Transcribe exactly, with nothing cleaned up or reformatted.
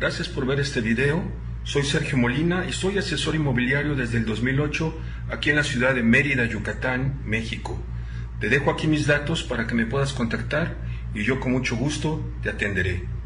Gracias por ver este video. Soy Sergio Molina y soy asesor inmobiliario desde el dos mil ocho aquí en la ciudad de Mérida, Yucatán, México. Te dejo aquí mis datos para que me puedas contactar y yo con mucho gusto te atenderé.